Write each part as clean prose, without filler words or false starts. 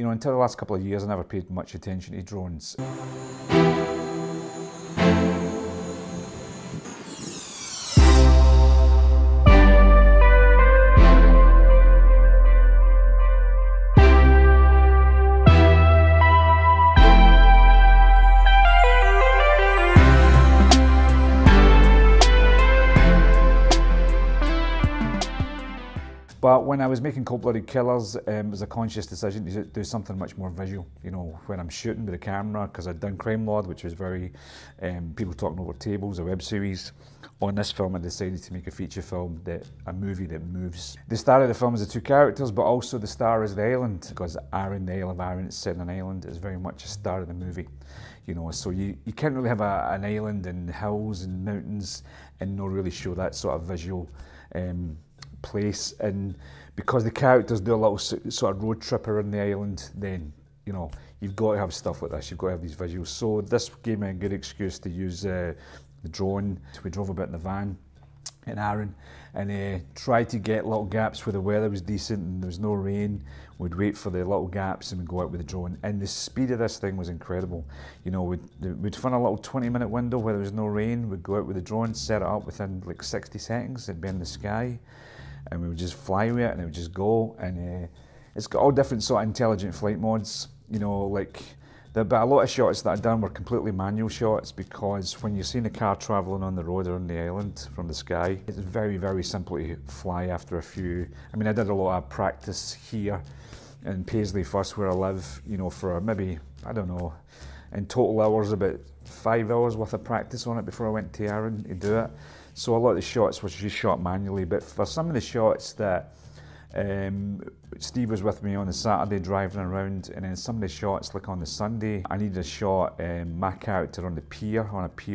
You know, until the last couple of years, I never paid much attention to drones. But when I was making Cold-Blooded Killers, it was a conscious decision to do something much more visual. You know, when I'm shooting with a camera, because I'd done Crime Lord, which was very people talking over tables, a web series. On this film, I decided to make a feature film, a movie that moves. The star of the film is the two characters, but also the star is the island, because Arran, the Isle of Arran, it's set on an island, is very much a star of the movie. You know, so you can't really have an island and hills and mountains and not really show that sort of visual place. And because the characters do a little sort of road trip around the island, then you know you've got to have stuff like this, you've got to have these visuals. So this gave me a good excuse to use the drone. We drove a bit in the van in Arran and tried to get little gaps where the weather was decent and there was no rain. We'd wait for the little gaps and we'd go out with the drone, and the speed of this thing was incredible. You know, we'd find a little 20-minute window where there was no rain, we'd go out with the drone, set it up within like 60 seconds, it'd be in the sky, and we would just fly with it and it would just go. And it's got all different sort of intelligent flight modes, you know, like, but a lot of shots that I've done were completely manual shots, because when you're seeing a car travelling on the road or on the island from the sky, it's very, very simple to fly after a few. I mean, I did a lot of practice here in Paisley first, where I live, you know, for maybe, I don't know, in total hours, about 5 hours worth of practice on it before I went to Arran to do it. So a lot of the shots was just shot manually, but for some of the shots that Steve was with me on the Saturday driving around, and then some of the shots like on the Sunday, I needed a shot, my character on a pier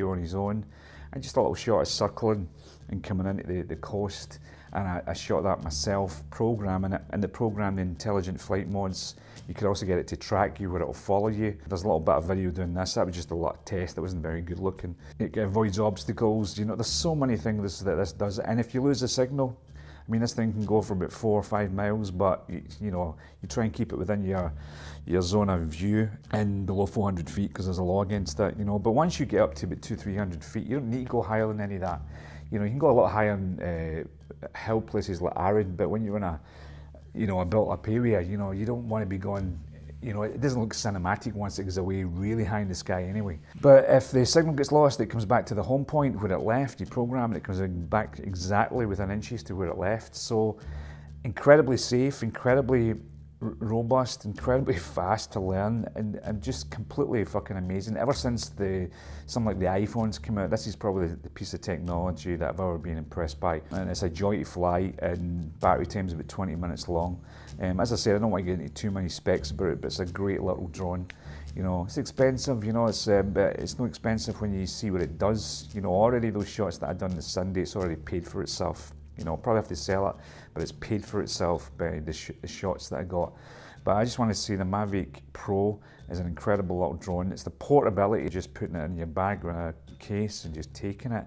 on his own, and just a little shot of circling and coming into the coast, and I shot that myself, programming it, and the program, the intelligent flight modes, you could also get it to track you where it'll follow you. There's a little bit of video doing this, that was just a lot of test, that wasn't very good looking. It avoids obstacles, you know, there's so many things that this does, and if you lose a signal, I mean, this thing can go for about 4 or 5 miles, but you know, you try and keep it within your zone of view and below 400 feet, because there's a law against it, you know. But once you get up to about 200-300 feet, you don't need to go higher than any of that. You know, you can go a lot higher in hill places like Arran, but when you're in a built-up area, you know, you don't want to be going. You know, it doesn't look cinematic once it goes away really high in the sky anyway. But if the signal gets lost, it comes back to the home point where it left. You program it, it comes back exactly within inches to where it left. So incredibly safe, incredibly robust, incredibly fast to learn, and just completely fucking amazing. Ever since something like the iPhones came out, this is probably the piece of technology that I've ever been impressed by. And it's a joy to fly, and battery time's about 20 minutes long. As I said, I don't want to get into too many specs about it, but it's a great little drone. You know, it's expensive, you know, but it's not expensive when you see what it does. You know, already those shots that I've done this Sunday, it's already paid for itself. You know, I'll probably have to sell it, but it's paid for itself by the shots that I got. But I just want to say the Mavic Pro is an incredible little drone. It's the portability, just putting it in your bag or in a case and just taking it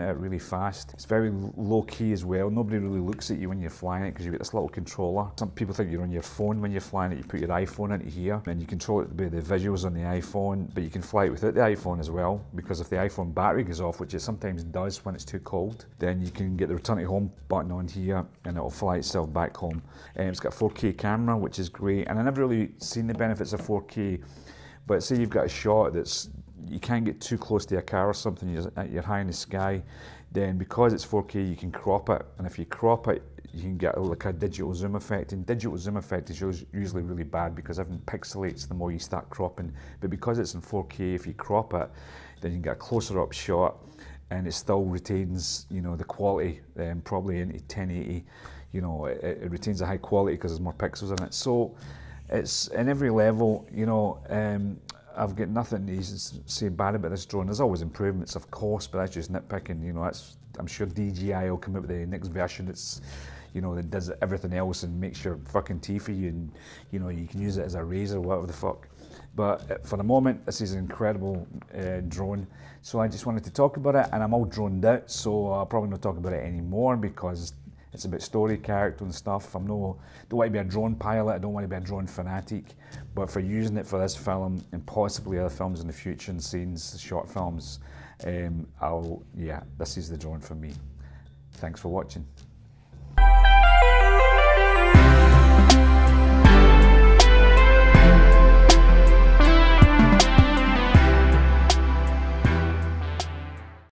out really fast. It's very low key as well. Nobody really looks at you when you're flying it, because you've got this little controller. Some people think you're on your phone when you're flying it. You put your iPhone into here and you control it by the visuals on the iPhone, but you can fly it without the iPhone as well, because if the iPhone battery goes off, which it sometimes does when it's too cold, then you can get the return to home button on here and it'll fly itself back home. It's got a 4K camera, which is great, and I never really seen the benefits of 4K, but say you've got a shot that's, you can't get too close to a car or something, you're high in the sky, then because it's 4K you can crop it, and if you crop it you can get like a digital zoom effect, and digital zoom effect is usually really bad because everything pixelates the more you start cropping. But because it's in 4K, if you crop it then you can get a closer up shot and it still retains, you know, the quality, probably into 1080, you know, it retains a high quality because there's more pixels in it. So it's in every level, you know. I've got nothing to say bad about this drone. There's always improvements, of course, but that's just nitpicking. You know, I'm sure DJI will come up with the next version that's, you know, that does everything else and makes your fucking tea for you, and you know, you can use it as a razor, whatever the fuck. But for the moment, this is an incredible drone. So I just wanted to talk about it, and I'm all droned out, so I'll probably not talk about it anymore because It's about story, character and stuff. Don't want to be a drone pilot, I don't want to be a drone fanatic, but for using it for this film and possibly other films in the future and scenes, short films, yeah, this is the drone for me. Thanks for watching.